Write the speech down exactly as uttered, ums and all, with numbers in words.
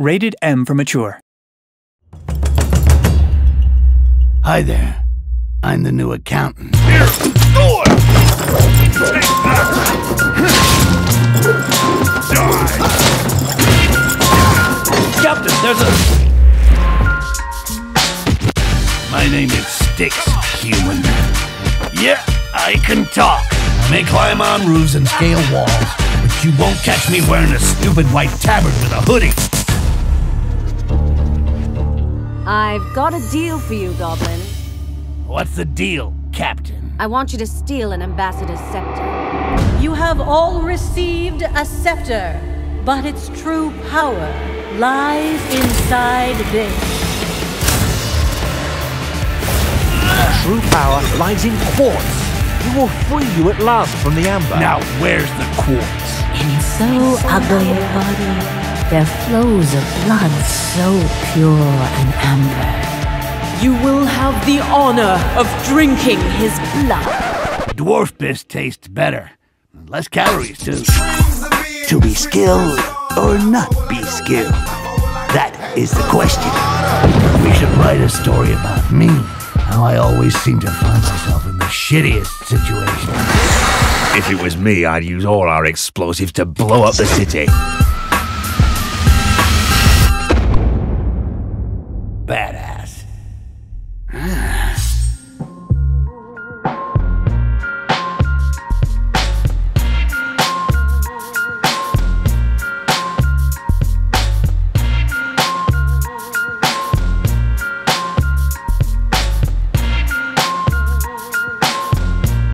Rated M for Mature. Hi there. I'm the new accountant. Here! Go on! Take that! Die! Captain, there's a... My name is Styx, human. Yeah, I can talk. I may climb on roofs and scale walls, but you won't catch me wearing a stupid white tabard with a hoodie. I've got a deal for you, Goblin. What's the deal, Captain? I want you to steal an ambassador's scepter. You have all received a scepter, but its true power lies inside this. The true power lies in quartz. We will free you at last from the amber. Now where's the quartz? In so ugly a body, there flows of blood so pure and amber. You will have the honor of drinking his blood. Dwarf piss tastes better. Less calories, too. To be skilled or not be skilled? That is the question. We should write a story about me. How I always seem to find myself in the shittiest situation. If it was me, I'd use all our explosives to blow up the city. Badass.